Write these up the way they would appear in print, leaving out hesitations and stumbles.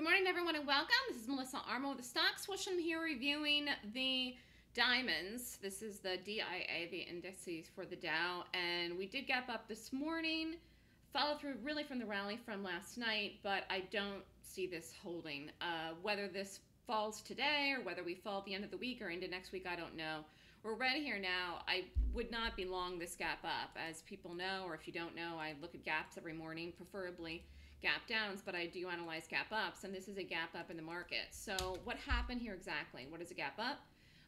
Good morning, everyone, and welcome. This is Melissa Armo with The Stock Swoosh. I'm here reviewing the diamonds. This is the DIA, the indices for the Dow, and we did gap up this morning, follow through really from the rally from last night, but I don't see this holding. Whether this falls today or whether we fall at the end of the week or into next week, I don't know. We're right here now. I would not be long this gap up. As people know, or if you don't know, I look at gaps every morning, preferably gap downs, but I do analyze gap ups, and this is a gap up in the market. So what happened here exactly? What is a gap up?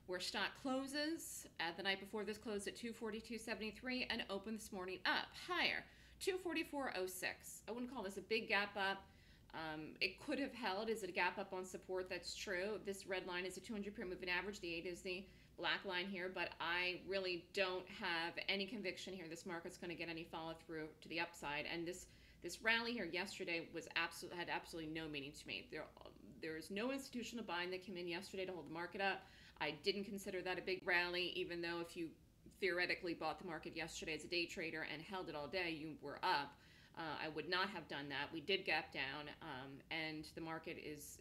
Where stock closes at the night before this closed at 242.73 and opened this morning up higher, 244.06. I wouldn't call this a big gap up. It could have held. Is it a gap up on support? That's true. This red line is a 200-period moving average. The 8 is the black line here, but I really don't have any conviction here this market's going to get any follow through to the upside, and this rally here yesterday was had absolutely no meaning to me. There is no institutional buying that came in yesterday to hold the market up. I didn't consider that a big rally, even though if you theoretically bought the market yesterday as a day trader and held it all day, you were up. I would not have done that. We did gap down, and the market is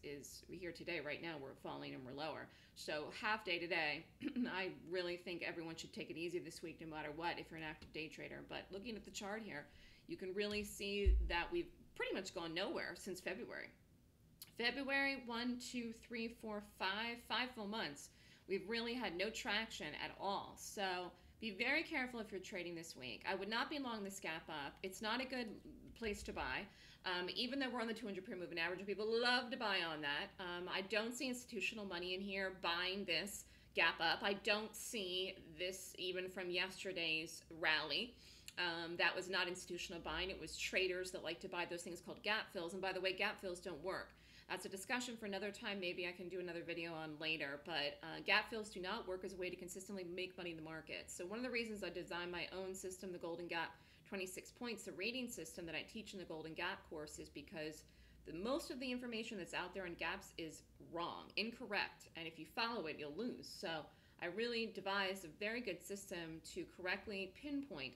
here today. Right now, we're falling and we're lower. So half day today, I really think everyone should take it easy this week, no matter what, if you're an active day trader. But looking at the chart here, you can really see that we've pretty much gone nowhere since February. February, 5 full months. We've really had no traction at all. So be very careful if you're trading this week. I would not be long this gap up. It's not a good place to buy. Even though we're on the 200-period moving average, people love to buy on that. I don't see institutional money in here buying this gap up. I don't see this even from yesterday's rally. That was not institutional buying. It was traders that like to buy those things called gap fills. And by the way, gap fills don't work. That's a discussion for another time. Maybe I can do another video on later. But gap fills do not work as a way to consistently make money in the market. So one of the reasons I designed my own system, the Golden Gap 26 points, the rating system that I teach in the Golden Gap course, is because most of the information that's out there on gaps is wrong, incorrect. And if you follow it, you'll lose. So I really devised a very good system to correctly pinpoint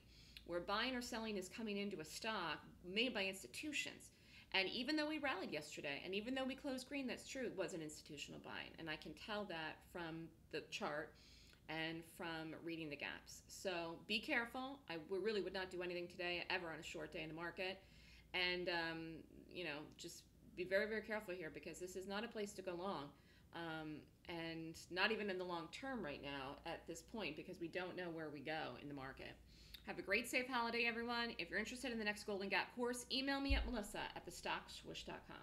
where buying or selling is coming into a stock made by institutions. And even though we rallied yesterday, and even though we closed green, that's true, it wasn't institutional buying. And I can tell that from the chart and from reading the gaps. So be careful. I really would not do anything today ever on a short day in the market. And, you know, just be very, very careful here, because this is not a place to go long. And not even in the long term right now at this point, because we don't know where we go in the market. Have a great, safe holiday, everyone. If you're interested in the next Golden Gap course, email me at melissa@thestockswoosh.com.